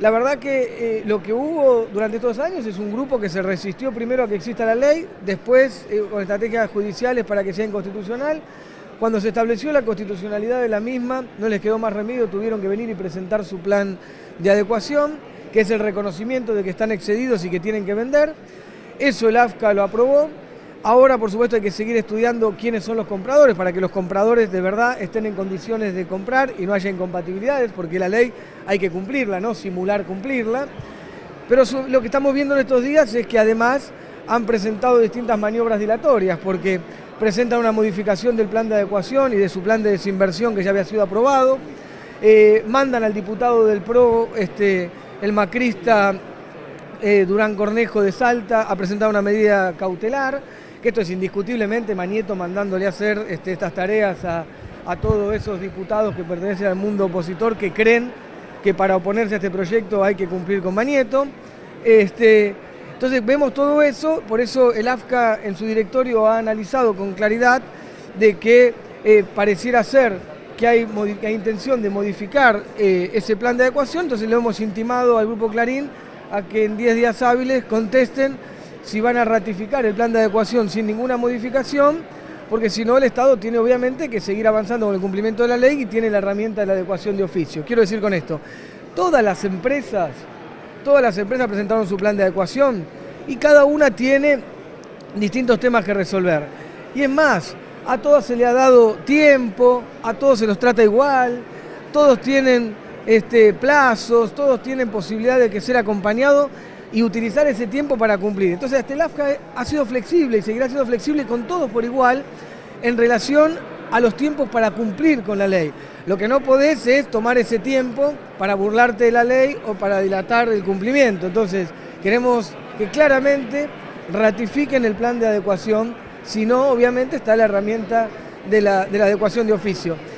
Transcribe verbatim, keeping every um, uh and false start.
La verdad que eh, lo que hubo durante estos años es un grupo que se resistió primero a que exista la ley, después eh, con estrategias judiciales para que sea inconstitucional. Cuando se estableció la constitucionalidad de la misma, no les quedó más remedio, tuvieron que venir y presentar su plan de adecuación, que es el reconocimiento de que están excedidos y que tienen que vender. Eso el A F S C A lo aprobó. Ahora, por supuesto, hay que seguir estudiando quiénes son los compradores, para que los compradores de verdad estén en condiciones de comprar y no haya incompatibilidades, porque la ley hay que cumplirla, no simular cumplirla. Pero lo que estamos viendo en estos días es que además han presentado distintas maniobras dilatorias, porque presentan una modificación del plan de adecuación y de su plan de desinversión que ya había sido aprobado, eh, mandan al diputado del P R O, este, el macrista eh, Durán Cornejo de Salta, a presentar una medida cautelar, que esto es indiscutiblemente Mañeto mandándole hacer este, estas tareas a, a todos esos diputados que pertenecen al mundo opositor, que creen que para oponerse a este proyecto hay que cumplir con Mañeto. Este, Entonces vemos todo eso, por eso el A F S C A en su directorio ha analizado con claridad de que eh, pareciera ser que hay, que hay intención de modificar eh, ese plan de adecuación, entonces le hemos intimado al Grupo Clarín a que en diez días hábiles contesten si van a ratificar el plan de adecuación sin ninguna modificación, porque si no el Estado tiene obviamente que seguir avanzando con el cumplimiento de la ley y tiene la herramienta de la adecuación de oficio. Quiero decir con esto, todas las empresas... Todas las empresas presentaron su plan de adecuación y cada una tiene distintos temas que resolver. Y es más, a todas se le ha dado tiempo, a todos se los trata igual, todos tienen este, plazos, todos tienen posibilidad de que ser acompañado y utilizar ese tiempo para cumplir. Entonces, hasta el A F S C A ha sido flexible y seguirá siendo flexible con todos por igual en relación a los tiempos para cumplir con la ley. Lo que no podés es tomar ese tiempo para burlarte de la ley o para dilatar el cumplimiento. Entonces, queremos que claramente ratifiquen el plan de adecuación, si no, obviamente, está la herramienta de la, de la adecuación de oficio.